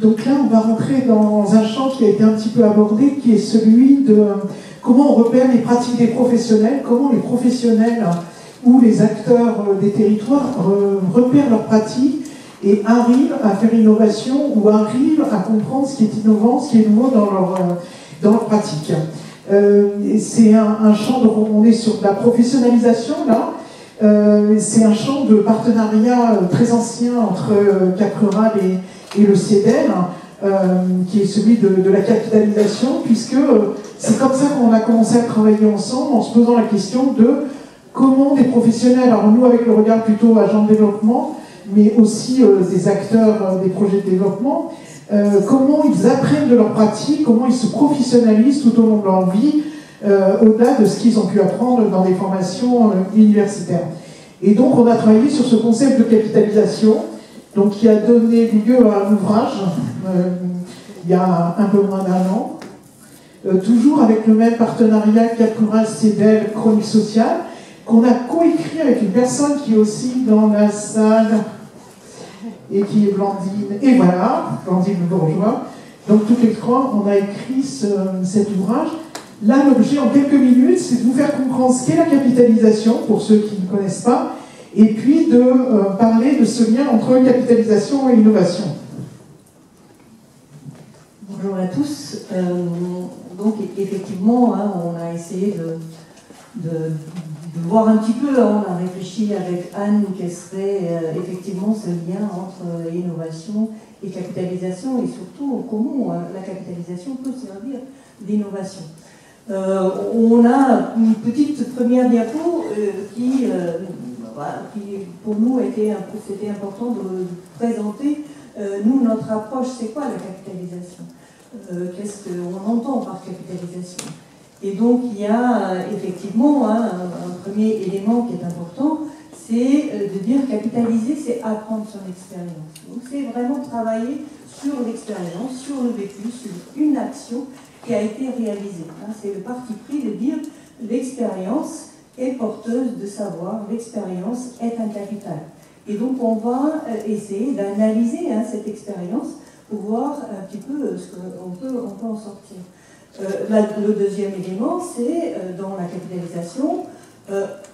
Donc là, on va rentrer dans un champ qui a été un petit peu abordé, qui est celui de comment on repère les pratiques des professionnels, comment les professionnels ou les acteurs des territoires repèrent leurs pratiques et arrivent à faire innovation ou arrivent à comprendre ce qui est innovant, ce qui est nouveau dans leur pratique. C'est un champ, de, on est sur de la professionnalisation là, c'est un champ de partenariat très ancien entre Cap Rural et le CIEDEL, qui est celui de la capitalisation, puisque c'est comme ça qu'on a commencé à travailler ensemble, en se posant la question de comment des professionnels, alors nous avec le regard plutôt agent de développement, mais aussi des acteurs des projets de développement, comment ils apprennent de leurs pratiques, comment ils se professionnalisent tout au long de leur vie, au-delà de ce qu'ils ont pu apprendre dans des formations universitaires. Et donc on a travaillé sur ce concept de capitalisation, donc qui a donné lieu à un ouvrage il y a un peu moins d'un an, toujours avec le même partenariat Cap Rural, CIEDEL, Chronique sociale, qu'on a coécrit avec une personne qui est aussi dans la salle et qui est Blandine, et voilà, Blandine le Bourgeois. Donc toutes les trois, on a écrit cet ouvrage. Là, l'objet en quelques minutes, c'est de vous faire comprendre ce qu'est la capitalisation, pour ceux qui ne connaissent pas, et puis de parler de ce lien entre capitalisation et innovation. Bonjour à tous. Donc effectivement, hein, on a essayé de voir un petit peu, on a réfléchi avec Anne quel serait effectivement ce lien entre innovation et capitalisation, et surtout comment la capitalisation peut servir d'innovation. On a une petite première diapo qui pour nous c'était important de présenter nous notre approche, c'est quoi la capitalisation, qu'est-ce qu'on entend par capitalisation. Et donc il y a effectivement un premier élément qui est important, c'est de dire capitaliser, c'est apprendre son expérience. Donc c'est vraiment travailler sur l'expérience, sur le vécu, sur une action qui a été réalisée. C'est le parti pris de dire l'expérience est porteuse de savoir, l'expérience est un capital. Et donc on va essayer d'analyser cette expérience pour voir un petit peu ce qu'on peut en sortir. Le deuxième élément, c'est dans la capitalisation,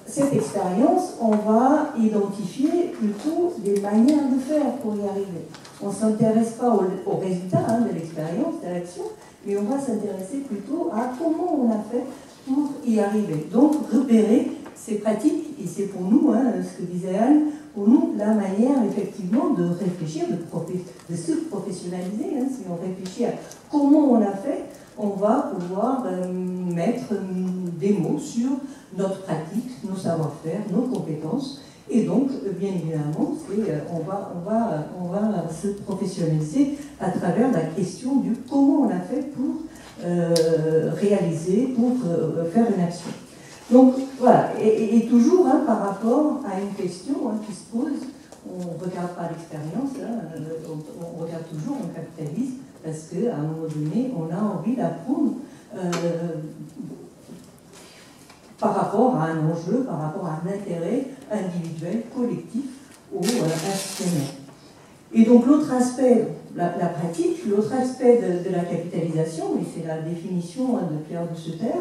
cette expérience, on va identifier plutôt des manières de faire pour y arriver. On ne s'intéresse pas au résultat de l'expérience, de l'action, mais on va s'intéresser plutôt à comment on a fait pour y arriver. Donc repérer ces pratiques, et c'est pour nous, ce que disait Anne, pour nous la manière effectivement de réfléchir, de se professionnaliser. Si on réfléchit à comment on a fait, on va pouvoir mettre des mots sur notre pratique, nos savoir-faire, nos compétences. Et donc, bien évidemment, on va se professionnaliser à travers la question du comment on a fait pour réaliser, pour faire une action. Donc, voilà. Et toujours par rapport à une question qui se pose, on ne regarde pas l'expérience, on regarde toujours, on capitalise, parce qu'à un moment donné, on a envie d'apprendre par rapport à un enjeu, par rapport à un intérêt individuel, collectif ou institutionnel. Et donc l'autre aspect, la pratique, l'autre aspect de la capitalisation, et c'est la définition de Pierre de Sutter,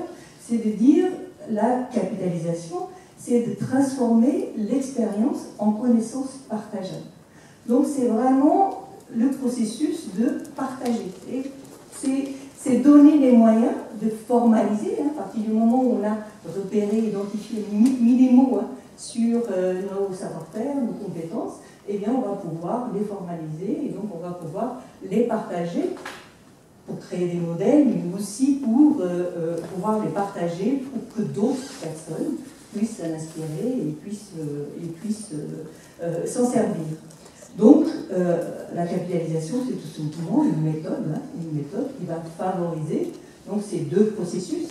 c'est de dire la capitalisation, c'est de transformer l'expérience en connaissance partageable. Donc c'est vraiment le processus de partager. C'est donner les moyens de formaliser, à partir du moment où on a repéré, identifié les mots sur nos savoir-faire, nos compétences, eh bien on va pouvoir les formaliser et donc on va pouvoir les partager pour créer des modèles, mais aussi pour pouvoir les partager pour que d'autres personnes puissent s'en inspirer et puissent s'en servir. Donc, la capitalisation, c'est tout simplement une méthode qui va favoriser donc, ces deux processus.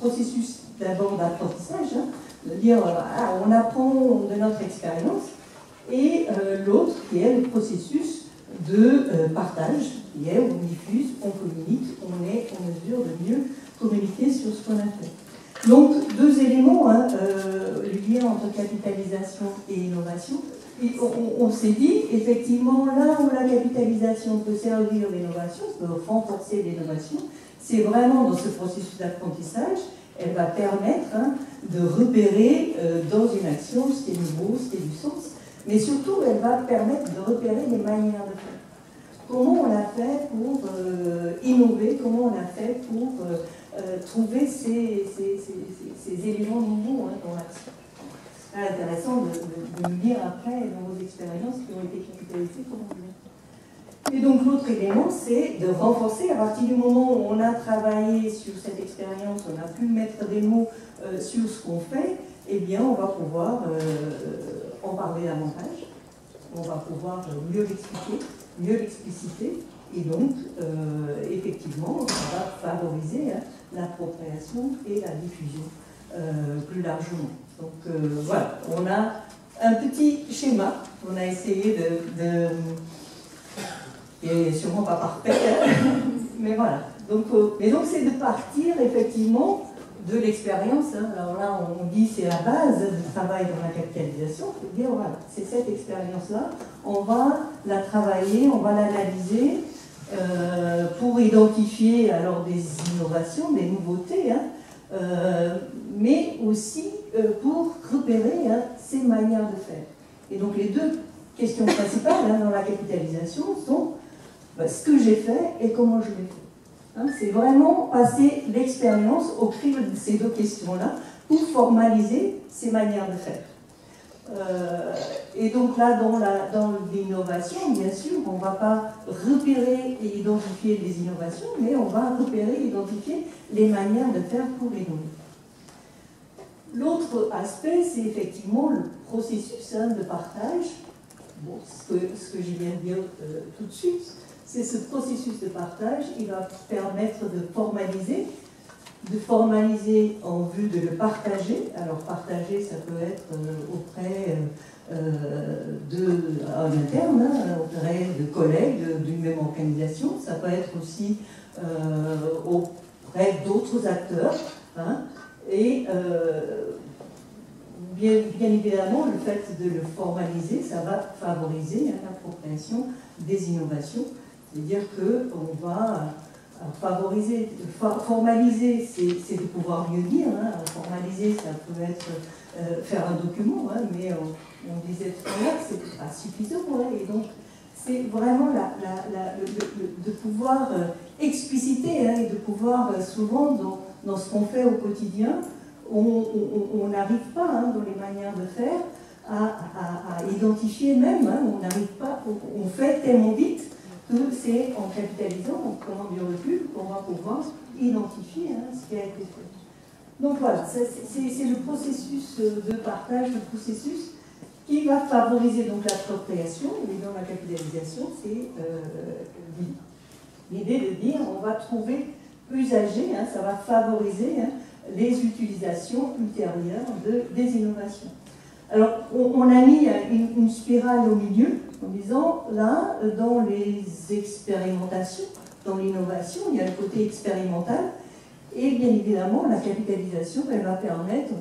Processus d'abord d'apprentissage, de dire on apprend de notre expérience, et l'autre qui est le processus de partage, qui est on diffuse, on communique, on est en mesure de mieux communiquer sur ce qu'on a fait. Donc, deux éléments hein, liés entre capitalisation et innovation. Et on s'est dit, effectivement, là où la capitalisation peut servir l'innovation, peut renforcer l'innovation, c'est vraiment dans ce processus d'apprentissage, elle va permettre hein, de repérer dans une action ce qui est nouveau, ce qui est du sens, mais surtout elle va permettre de repérer les manières de faire. Comment on a fait pour innover, comment on a fait pour trouver ces éléments nouveaux hein, dans l'action. C'est intéressant de nous dire après dans vos expériences qui ont été capitalisées comment on dit. Et donc l'autre élément, c'est de renforcer, à partir du moment où on a travaillé sur cette expérience, on a pu mettre des mots sur ce qu'on fait, eh bien on va pouvoir en parler davantage, on va pouvoir mieux l'expliquer, mieux l'expliciter, et donc effectivement on va favoriser hein, l'appropriation et la diffusion plus largement. Donc voilà, on a un petit schéma, on a essayé de et sûrement pas parfait, hein. Mais voilà. Donc, c'est de partir effectivement de l'expérience. Hein. Alors là, on dit c'est la base du travail dans la capitalisation. On peut dire voilà, c'est cette expérience-là, on va la travailler, on va l'analyser pour identifier alors des innovations, des nouveautés, hein, mais aussi pour repérer hein, ces manières de faire. Et donc les deux questions principales hein, dans la capitalisation sont ce que j'ai fait et comment je l'ai fait. Hein, c'est vraiment passer l'expérience au crible de ces deux questions-là pour formaliser ces manières de faire. Et donc là, dans l'innovation, bien sûr, on ne va pas repérer et identifier les innovations, mais on va repérer et identifier les manières de faire pour les donner. L'autre aspect, c'est effectivement le processus hein, de partage. Bon, ce que j'y viens de dire tout de suite, c'est ce processus de partage, il va permettre de formaliser en vue de le partager. Alors partager, ça peut être auprès d'un interne, hein, auprès de collègues d'une même organisation, ça peut être aussi auprès d'autres acteurs, hein, et bien évidemment, le fait de le formaliser, ça va favoriser hein, l'appropriation des innovations. C'est-à-dire qu'on va favoriser, formaliser, c'est de pouvoir mieux dire. Hein. Formaliser, ça peut être faire un document, hein, mais on disait tout à l'heure, c'est pas suffisant. Hein. Et donc, c'est vraiment de pouvoir expliciter hein, et de pouvoir souvent, dans ce qu'on fait au quotidien, on n'arrive pas, hein, dans les manières de faire, à identifier même, hein, on n'arrive pas, on fait tellement vite que c'est en capitalisant, en prenant du recul, qu'on va pouvoir identifier hein, ce qui a été fait. Donc voilà, c'est le processus de partage, le processus qui va favoriser donc l'appropriation, et dans la capitalisation, c'est l'idée de dire on va trouver usager, hein, ça va favoriser hein, les utilisations ultérieures des innovations. Alors, on a mis une spirale au milieu, en disant, là, dans les expérimentations, dans l'innovation, il y a le côté expérimental, et bien évidemment, la capitalisation, elle va permettre,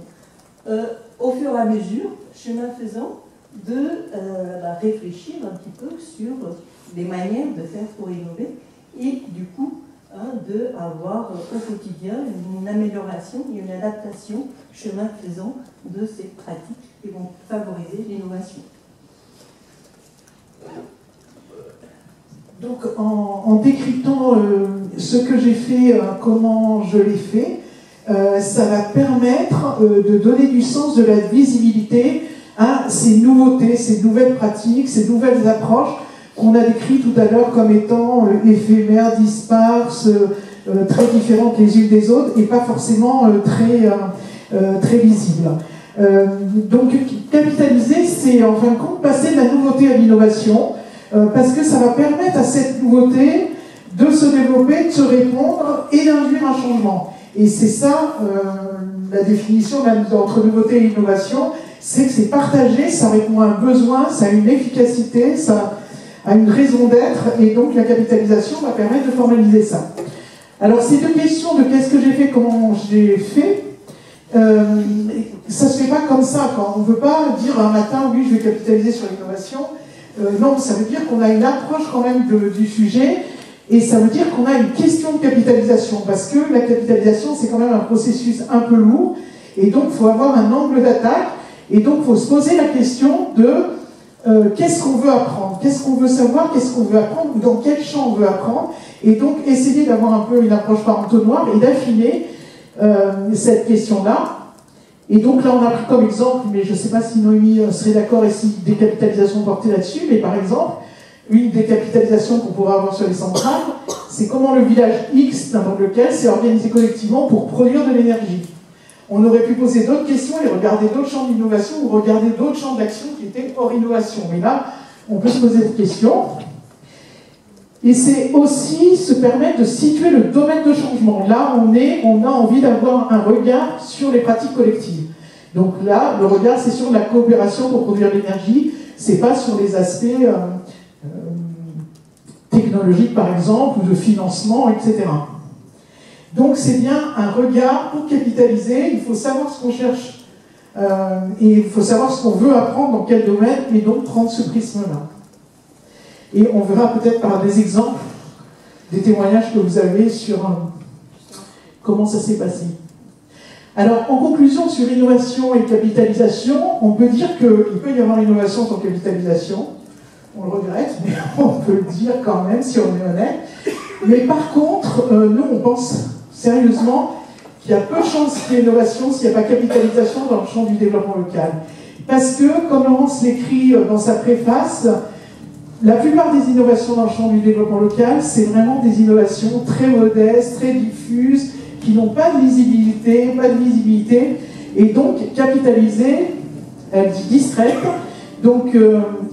au fur et à mesure, chemin faisant, de réfléchir un petit peu sur les manières de faire pour innover, et du coup, hein, d'avoir au quotidien une amélioration et une adaptation, chemin faisant, de ces pratiques qui vont favoriser l'innovation. Donc en décryptant ce que j'ai fait, comment je l'ai fait, ça va permettre de donner du sens, de la visibilité à ces nouveautés, ces nouvelles pratiques, ces nouvelles approches, qu'on a décrit tout à l'heure comme étant éphémères, disparses, très différentes les unes des autres et pas forcément très visibles. Donc capitaliser, c'est en fin de compte passer de la nouveauté à l'innovation, parce que ça va permettre à cette nouveauté de se développer, de se répandre et d'induire un changement. Et c'est ça la définition même entre nouveauté et innovation, c'est que c'est partagé, ça répond à un besoin, ça a une efficacité, ça a une raison d'être, et donc la capitalisation va permettre de formaliser ça. Alors ces deux questions de qu'est-ce que j'ai fait, comment j'ai fait, Ça ne se fait pas comme ça, quoi. On ne veut pas dire un matin, oui, je vais capitaliser sur l'innovation. Non, ça veut dire qu'on a une approche quand même du sujet, et ça veut dire qu'on a une question de capitalisation, parce que la capitalisation, c'est quand même un processus un peu lourd, et donc il faut avoir un angle d'attaque, et donc il faut se poser la question de qu'est-ce qu'on veut apprendre, qu'est-ce qu'on veut savoir, qu'est-ce qu'on veut apprendre, ou dans quel champ on veut apprendre, et donc essayer d'avoir un peu une approche par entonnoir et d'affiner cette question-là. Et donc là, on a pris comme exemple, mais je ne sais pas si Noémie serait d'accord et si des capitalisations portées là-dessus, mais par exemple, une des capitalisations qu'on pourrait avoir sur les centrales, c'est comment le village X, n'importe lequel, s'est organisé collectivement pour produire de l'énergie. On aurait pu poser d'autres questions et regarder d'autres champs d'innovation ou regarder d'autres champs d'action qui étaient hors innovation. Mais là, on peut se poser des questions. Et c'est aussi se permettre de situer le domaine de changement. Là, on a envie d'avoir un regard sur les pratiques collectives. Donc là, le regard, c'est sur la coopération pour produire l'énergie. C'est pas sur les aspects technologiques, par exemple, ou de financement, etc. Donc c'est bien un regard pour capitaliser. Il faut savoir ce qu'on cherche. Et il faut savoir ce qu'on veut apprendre, dans quel domaine, et donc prendre ce prisme-là. Et on verra peut-être par des exemples, des témoignages que vous avez sur comment ça s'est passé. Alors, en conclusion, sur innovation et capitalisation, on peut dire qu'il peut y avoir innovation sans capitalisation. On le regrette, mais on peut le dire quand même, si on est honnête. Mais par contre, nous, on pense sérieusement qu'il y a peu de chance qu'il y ait innovation s'il n'y a pas capitalisation dans le champ du développement local. Parce que, comme Laurence l'écrit dans sa préface, la plupart des innovations dans le champ du développement local, c'est vraiment des innovations très modestes, très diffuses, qui n'ont pas de lisibilité, et donc capitaliser, elle dit discrète, donc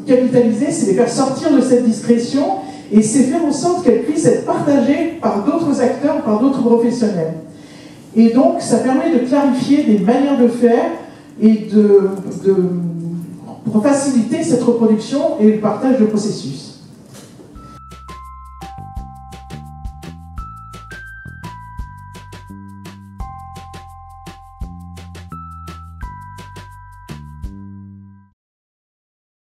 capitaliser, c'est les faire sortir de cette discrétion, et c'est faire en sorte qu'elles puissent être partagées par d'autres acteurs, par d'autres professionnels. Et donc ça permet de clarifier des manières de faire, et de pour faciliter cette reproduction et le partage de processus.